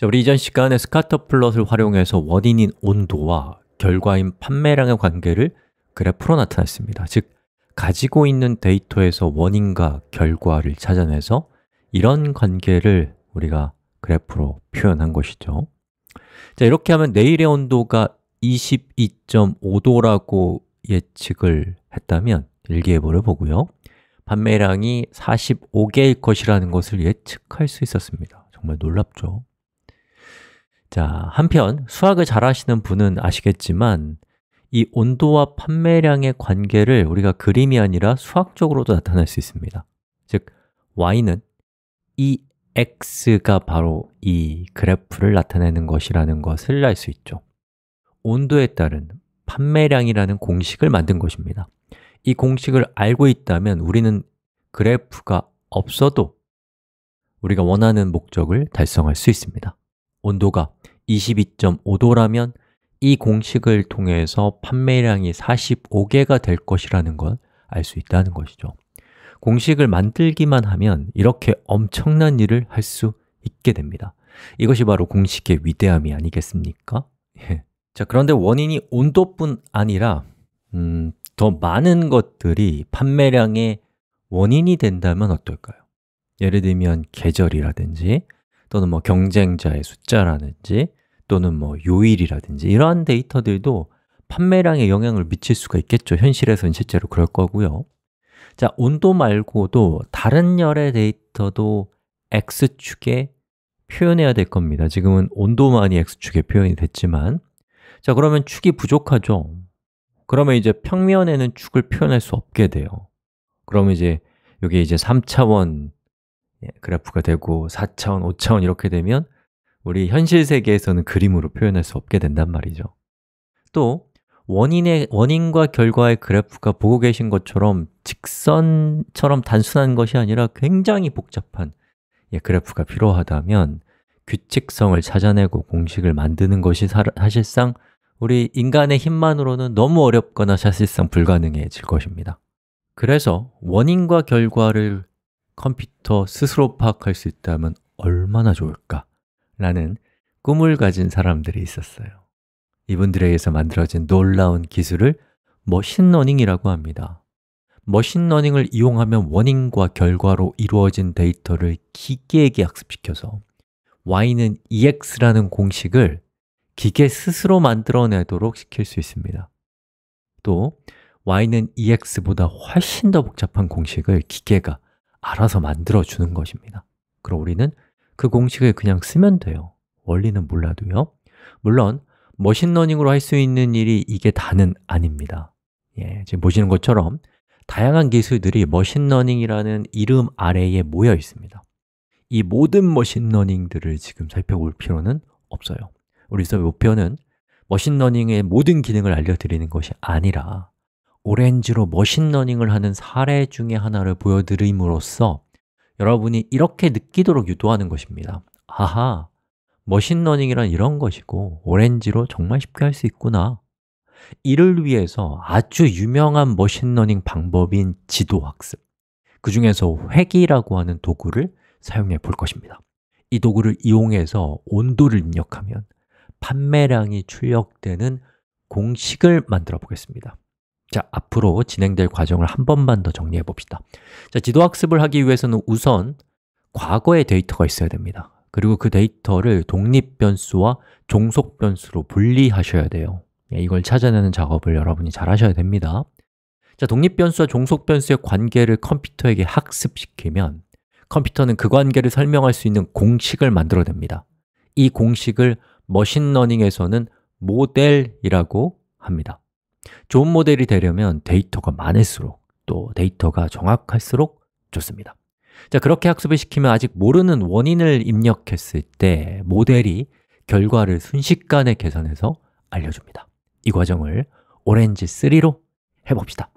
자, 우리 이전 시간에 스카터 플롯을 활용해서 원인인 온도와 결과인 판매량의 관계를 그래프로 나타냈습니다. 즉, 가지고 있는 데이터에서 원인과 결과를 찾아내서 이런 관계를 우리가 그래프로 표현한 것이죠. 자, 이렇게 하면 내일의 온도가 22.5도라고 예측을 했다면 일기예보를 보고요, 판매량이 45개일 것이라는 것을 예측할 수 있었습니다. 정말 놀랍죠? 자, 한편 수학을 잘하시는 분은 아시겠지만 이 온도와 판매량의 관계를 우리가 그림이 아니라 수학적으로도 나타낼 수 있습니다. 즉, y는 이 x가 바로 이 그래프를 나타내는 것이라는 것을 알 수 있죠. 온도에 따른 판매량이라는 공식을 만든 것입니다. 이 공식을 알고 있다면 우리는 그래프가 없어도 우리가 원하는 목적을 달성할 수 있습니다. 온도가 22.5도라면 이 공식을 통해서 판매량이 45개가 될 것이라는 걸 알 수 있다는 것이죠. 공식을 만들기만 하면 이렇게 엄청난 일을 할 수 있게 됩니다. 이것이 바로 공식의 위대함이 아니겠습니까? 예. 자, 그런데 원인이 온도뿐 아니라 더 많은 것들이 판매량의 원인이 된다면 어떨까요? 예를 들면 계절이라든지, 또는 뭐 경쟁자의 숫자라든지, 또는 뭐 요일이라든지, 이러한 데이터들도 판매량에 영향을 미칠 수가 있겠죠. 현실에서는 실제로 그럴 거고요. 자, 온도 말고도 다른 열의 데이터도 X축에 표현해야 될 겁니다. 지금은 온도만이 X축에 표현이 됐지만, 자, 그러면 축이 부족하죠. 그러면 이제 평면에는 축을 표현할 수 없게 돼요. 그러면 이제 여기 이제 3차원 그래프가 되고 4차원, 5차원 이렇게 되면 우리 현실 세계에서는 그림으로 표현할 수 없게 된단 말이죠. 또 원인과 결과의 그래프가 보고 계신 것처럼 직선처럼 단순한 것이 아니라 굉장히 복잡한 그래프가 필요하다면 규칙성을 찾아내고 공식을 만드는 것이 사실상 우리 인간의 힘만으로는 너무 어렵거나 사실상 불가능해질 것입니다. 그래서 원인과 결과를 컴퓨터 스스로 파악할 수 있다면 얼마나 좋을까? 라는 꿈을 가진 사람들이 있었어요. 이분들에 의해서 만들어진 놀라운 기술을 머신러닝이라고 합니다. 머신러닝을 이용하면 원인과 결과로 이루어진 데이터를 기계에게 학습시켜서 y는 ex라는 공식을 기계 스스로 만들어내도록 시킬 수 있습니다. 또 y는 ex보다 훨씬 더 복잡한 공식을 기계가 알아서 만들어주는 것입니다. 그럼 우리는 그 공식을 그냥 쓰면 돼요. 원리는 몰라도요. 물론 머신러닝으로 할 수 있는 일이 이게 다는 아닙니다. 예, 지금 보시는 것처럼 다양한 기술들이 머신러닝이라는 이름 아래에 모여 있습니다. 이 모든 머신러닝들을 지금 살펴볼 필요는 없어요. 우리 수업의 목표는 머신러닝의 모든 기능을 알려드리는 것이 아니라 오렌지로 머신러닝을 하는 사례 중에 하나를 보여드림으로써 여러분이 이렇게 느끼도록 유도하는 것입니다. 아하, 머신러닝이란 이런 것이고 오렌지로 정말 쉽게 할 수 있구나. 이를 위해서 아주 유명한 머신러닝 방법인 지도학습, 그 중에서 회귀라고 하는 도구를 사용해 볼 것입니다. 이 도구를 이용해서 온도를 입력하면 판매량이 출력되는 공식을 만들어 보겠습니다. 자, 앞으로 진행될 과정을 한 번만 더 정리해 봅시다. 자, 지도학습을 하기 위해서는 우선 과거의 데이터가 있어야 됩니다. 그리고 그 데이터를 독립변수와 종속변수로 분리하셔야 돼요. 이걸 찾아내는 작업을 여러분이 잘 하셔야 됩니다. 자, 독립변수와 종속변수의 관계를 컴퓨터에게 학습시키면 컴퓨터는 그 관계를 설명할 수 있는 공식을 만들어냅니다. 이 공식을 머신러닝에서는 모델이라고 합니다. 좋은 모델이 되려면 데이터가 많을수록, 또 데이터가 정확할수록 좋습니다. 자, 그렇게 학습을 시키면 아직 모르는 원인을 입력했을 때 모델이 결과를 순식간에 계산해서 알려줍니다. 이 과정을 오렌지 3로 해봅시다.